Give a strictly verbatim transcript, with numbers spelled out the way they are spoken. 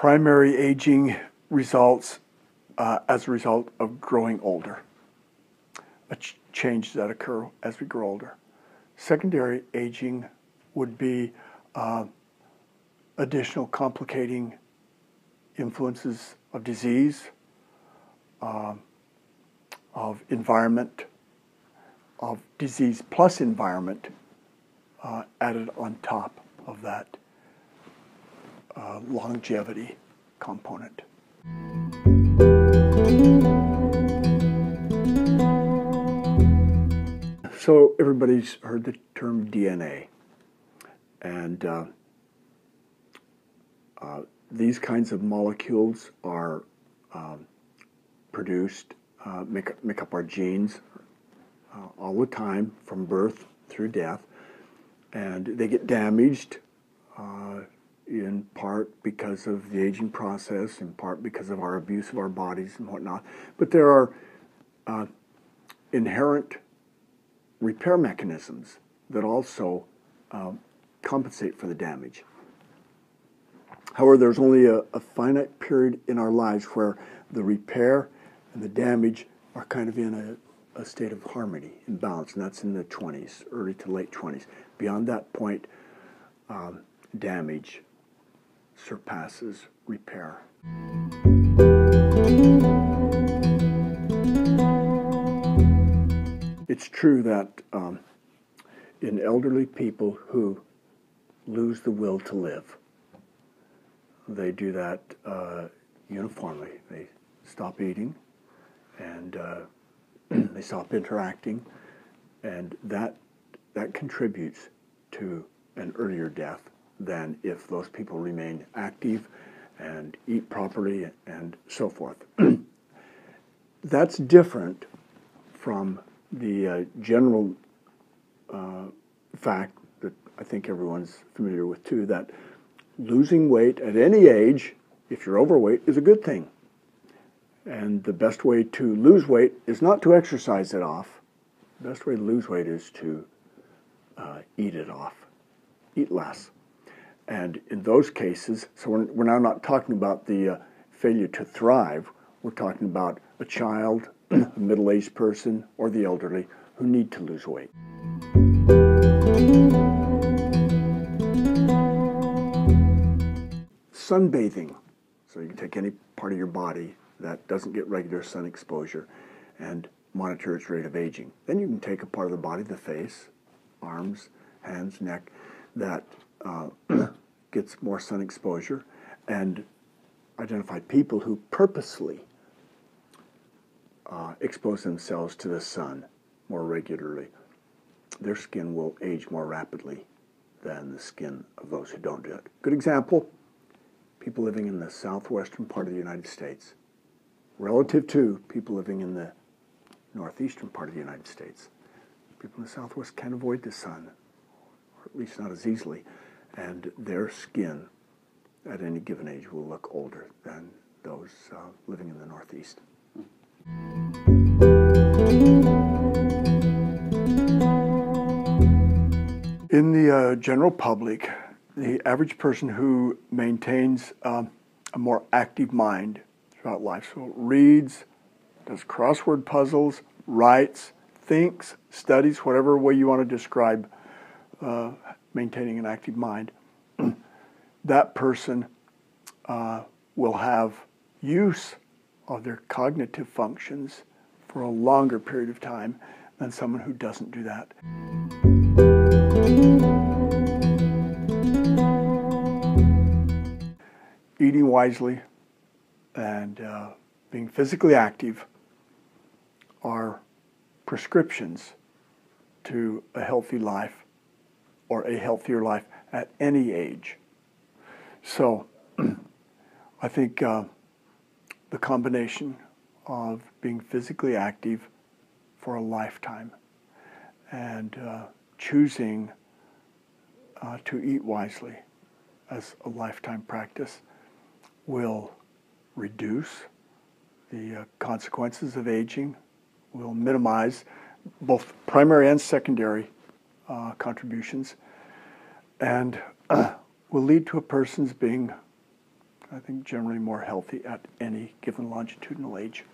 primary aging results uh, as a result of growing older, a ch changes that occur as we grow older. Secondary aging would be uh, additional complicating influences of disease, uh, of environment, of disease plus environment uh, added on top of that uh, longevity component. So everybody's heard the term D N A, and uh, uh, these kinds of molecules are um, produced, uh, make, make up our genes uh, all the time from birth through death, and they get damaged uh, in part because of the aging process, in part because of our abuse of our bodies and whatnot. But there are uh, inherent repair mechanisms that also uh, compensate for the damage. However, there's only a, a finite period in our lives where the repair and the damage are kind of in a, a state of harmony and balance, and that's in the twenties, early to late twenties. Beyond that point, um, damage surpasses repair. It's true that um, in elderly people who lose the will to live, they do that uh, uniformly. They stop eating, and uh, they stop interacting, and that that contributes to an earlier death than if those people remain active and eat properly and so forth. That's different from the uh, general uh, fact that I think everyone's familiar with too, that losing weight at any age, if you're overweight, is a good thing. And the best way to lose weight is not to exercise it off. The best way to lose weight is to uh, eat it off, eat less. And in those cases, so we're, we're now not talking about the uh, failure to thrive, we're talking about a child, a middle-aged person, or the elderly who need to lose weight. Sunbathing. So you can take any part of your body that doesn't get regular sun exposure and monitor its rate of aging. Then you can take a part of the body, the face, arms, hands, neck, that uh, gets more sun exposure, and identify people who purposely Uh, expose themselves to the sun more regularly. Their skin will age more rapidly than the skin of those who don't do it. Good example, people living in the southwestern part of the United States relative to people living in the northeastern part of the United States. People in the southwest can't avoid the sun, or at least not as easily, and their skin at any given age will look older than those uh, living in the northeast. In the uh, general public, the average person who maintains um, a more active mind throughout life, so reads, does crossword puzzles, writes, thinks, studies, whatever way you want to describe uh, maintaining an active mind, that person uh, will have use of their cognitive functions for a longer period of time than someone who doesn't do that. Eating wisely and uh, being physically active are prescriptions to a healthy life or a healthier life at any age. So I think uh, the combination of being physically active for a lifetime and uh, choosing uh, to eat wisely as a lifetime practice will reduce the uh, consequences of aging, will minimize both primary and secondary uh, contributions, and uh, will lead to a person's being I think generally more healthy at any given longitudinal age.